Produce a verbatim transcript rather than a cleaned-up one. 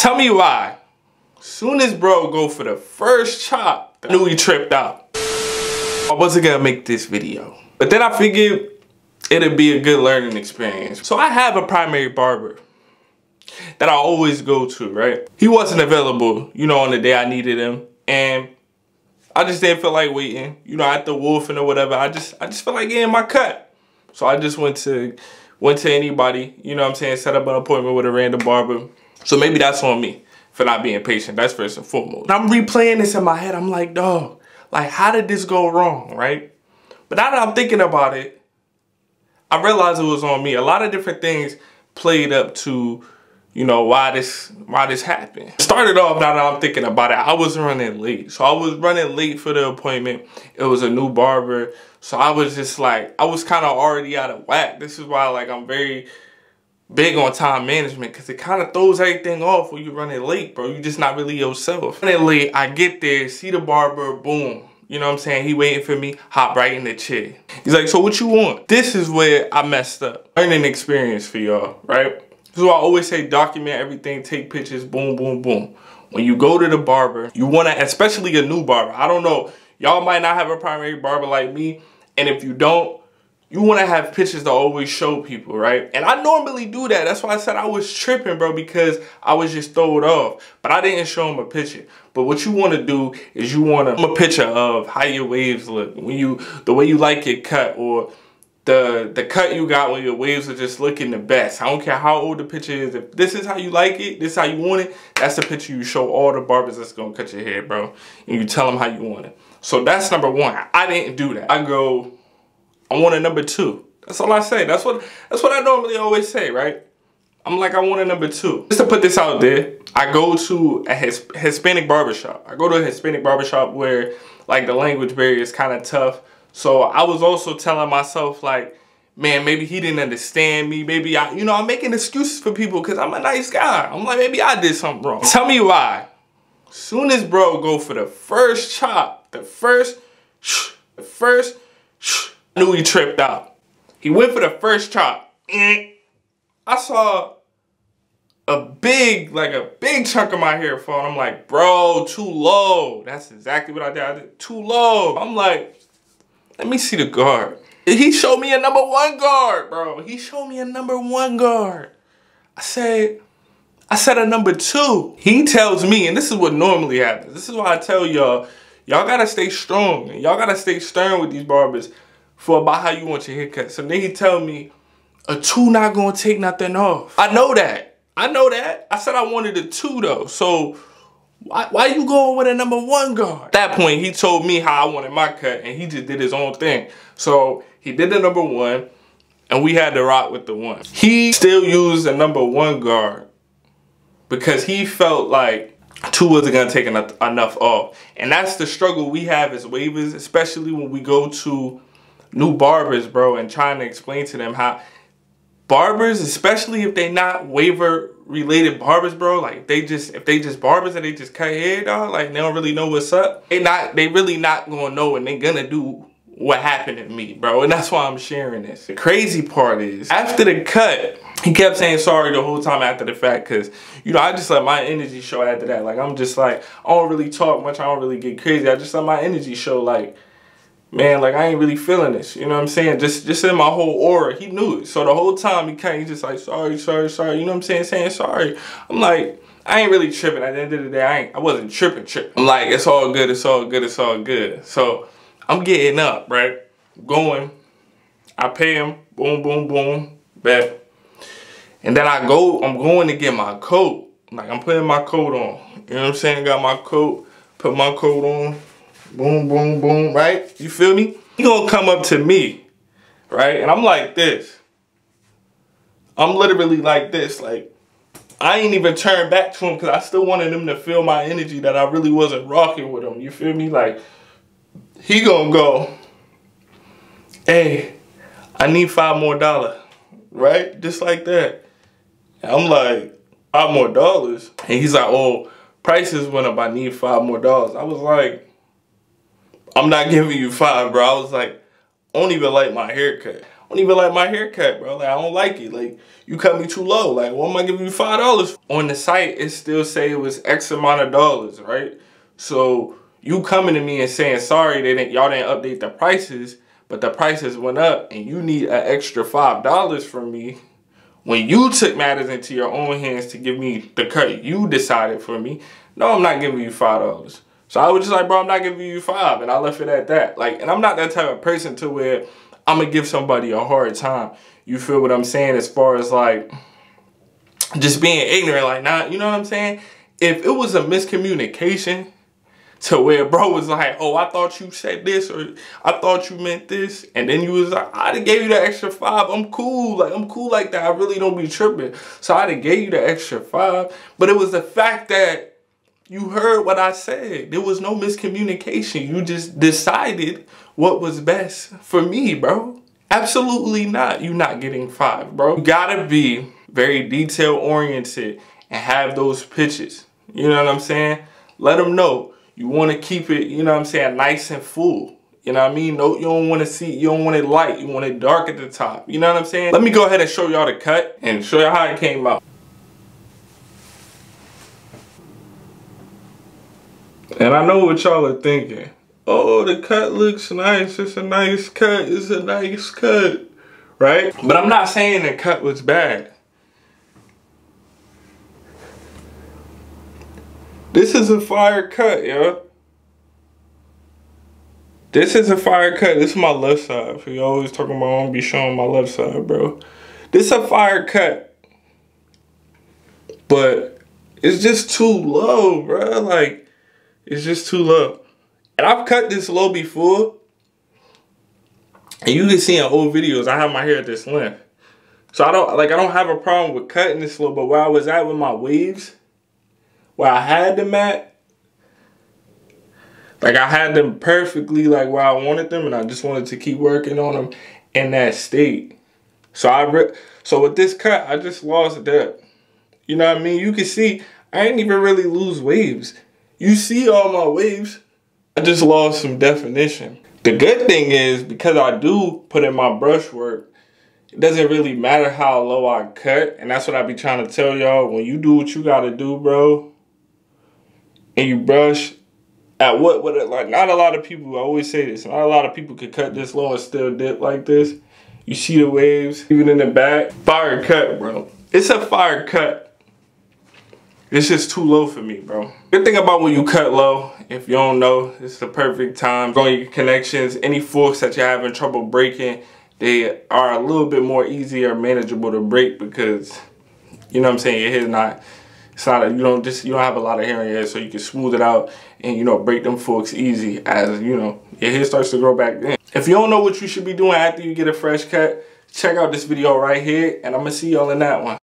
Tell me why. Soon as bro go for the first chop, I knew he tripped out. I wasn't gonna make this video, but then I figured it'd be a good learning experience. So I have a primary barber that I always go to, right? He wasn't available, you know, on the day I needed him. And I just didn't feel like waiting, you know, after wolfing or whatever. I just I just felt like getting my cut. So I just went to went to anybody, you know what I'm saying, set up an appointment with a random barber. So maybe that's on me for not being patient. That's first and foremost. And I'm replaying this in my head. I'm like, dog, like, how did this go wrong, right? But now that I'm thinking about it, I realized it was on me. A lot of different things played up to, you know, why this why this happened. Started off, now that I'm thinking about it, I was running late. So I was running late for the appointment. It was a new barber. So I was just like, I was kind of already out of whack. This is why, like, I'm very big on time management, because it kind of throws everything off when you're running late, bro. You're just not really yourself. Running late, I get there, see the barber, boom. You know what I'm saying? He waiting for me, hop right in the chair. He's like, so what you want? This is where I messed up. Learning experience for y'all, right? So I always say document everything, take pictures, boom, boom, boom. When you go to the barber, you want to, especially a new barber. I don't know. Y'all might not have a primary barber like me. And if you don't, you want to have pictures to always show people, right? And I normally do that. That's why I said I was tripping, bro, because I was just throwed off. But I didn't show them a picture. But what you want to do is you want a picture of how your waves look, when you, the way you like it cut, or the the cut you got when your waves are just looking the best. I don't care how old the picture is. If this is how you like it, this is how you want it, that's the picture you show all the barbers that's going to cut your hair, bro. And you tell them how you want it. So that's number one. I didn't do that. I go... I want a number two. That's all I say. That's what that's what I normally always say, right? I'm like, I want a number two. Just to put this out there, I go to a his, Hispanic barbershop. I go to a Hispanic barbershop where, like, the language barrier is kind of tough. So I was also telling myself, like, man, maybe he didn't understand me. Maybe I, you know, I'm making excuses for people because I'm a nice guy. I'm like, maybe I did something wrong. Tell me why. Soon as bro go for the first chop, the first, shh, the first, shh, I knew he tripped out. He went for the first chop. I saw a big, like a big chunk of my hair fall. I'm like, bro, too low. That's exactly what I did. I did too low. I'm like, let me see the guard. He showed me a number one guard, bro. He showed me a number one guard. I said, I said a number two. He tells me, and this is what normally happens. This is why I tell y'all, y'all gotta stay strong. Y'all gotta stay stern with these barbers for about how you want your haircut. So then he tell me, a two not gonna take nothing off. I know that, I know that. I said I wanted a two though, so why, why you going with a number one guard? At that point, he told me how I wanted my cut and he just did his own thing. So he did the number one and we had to rock with the one. He still used a number one guard because he felt like two wasn't gonna take enough, enough off. And that's the struggle we have as waivers, especially when we go to new barbers, bro, and trying to explain to them how barbers, especially if they not waiver related barbers, bro, like they just if they just barbers and they just cut hair, dog, like they don't really know what's up. They not they really not gonna know, and they gonna do what happened to me, bro. And that's why I'm sharing this. The crazy part is after the cut, he kept saying sorry the whole time after the fact, cause you know I just let my energy show after that. Like I'm just like I don't really talk much, I don't really get crazy. I just let my energy show, like, man, like, I ain't really feeling this. You know what I'm saying? Just just in my whole aura. He knew it. So the whole time he came, he just like, sorry, sorry, sorry. You know what I'm saying? Saying sorry. I'm like, I ain't really tripping. At the end of the day, I ain't, I wasn't tripping, tripping. I'm like, it's all good. It's all good. It's all good. So I'm getting up, right? Going. I pay him. Boom, boom, boom. Bet. And then I go, I'm going to get my coat. Like, I'm putting my coat on. You know what I'm saying? Got my coat. Put my coat on. Boom, boom, boom, right? You feel me? He gonna come up to me, right? And I'm like this. I'm literally like this. Like, I ain't even turned back to him because I still wanted him to feel my energy that I really wasn't rocking with him. You feel me? Like, he gonna go, hey, I need five more dollars, right? Just like that. And I'm like, five more dollars? And he's like, oh, prices went up. I need five more dollars. I was like, I'm not giving you five, bro. I was like, I don't even like my haircut. I don't even like my haircut, bro. Like, I don't like it. Like, you cut me too low. Like, what am I giving you five dollars? On the site, it still say it was X amount of dollars, right? So you coming to me and saying, sorry, they didn't, y'all didn't update the prices, but the prices went up and you need an extra five dollars from me when you took matters into your own hands to give me the cut you decided for me. No, I'm not giving you five dollars. So I was just like, bro, I'm not giving you five. And I left it at that. Like, and I'm not that type of person to where I'm going to give somebody a hard time. You feel what I'm saying? As far as like just being ignorant, like, nah, you know what I'm saying? If it was a miscommunication to where bro was like, oh, I thought you said this or I thought you meant this, and then you was like, I done gave you that extra five. I'm cool. Like, I'm cool like that. I really don't be tripping. So I done gave you the extra five. But it was the fact that you heard what I said. There was no miscommunication. You just decided what was best for me, bro. Absolutely not. You're not getting five, bro. You gotta be very detail oriented and have those pitches. You know what I'm saying? Let them know you want to keep it, you know what I'm saying, nice and full. You know what I mean? No, you don't want to see, you don't want it light. You want it dark at the top. You know what I'm saying? Let me go ahead and show y'all the cut and show y'all how it came out. And I know what y'all are thinking. Oh, the cut looks nice. It's a nice cut. It's a nice cut, right? But I'm not saying the cut was bad. This is a fire cut, yo. This is a fire cut. This is my left side. For you always talking about, I don't be showing my left side, bro. This is a fire cut, but it's just too low, bro. Like, it's just too low. And I've cut this low before, and you can see in old videos I have my hair at this length, so I don't like I don't have a problem with cutting this low. But where I was at with my waves, where I had them at, like I had them perfectly, like where I wanted them, and I just wanted to keep working on them in that state. So I re so with this cut, I just lost depth. You know what I mean? You can see I ain't even really lose waves. You see all my waves. I just lost some definition. The good thing is, because I do put in my brushwork, it doesn't really matter how low I cut. And that's what I be trying to tell y'all. When you do what you gotta do, bro, and you brush at what, what it, like, not a lot of people, I always say this, not a lot of people could cut this low and still dip like this. You see the waves, even in the back. Fire cut, bro. It's a fire cut. It's just too low for me, bro. Good thing about when you cut low, if you don't know, it's the perfect time. Go on your connections. Any forks that you're having trouble breaking, they are a little bit more easier manageable to break because, you know what I'm saying, your hair's not, it's not, a, you don't just, you don't have a lot of hair in your head, so you can smooth it out and, you know, break them forks easy as, you know, your hair starts to grow back then. If you don't know what you should be doing after you get a fresh cut, check out this video right here, and I'm gonna see y'all in that one.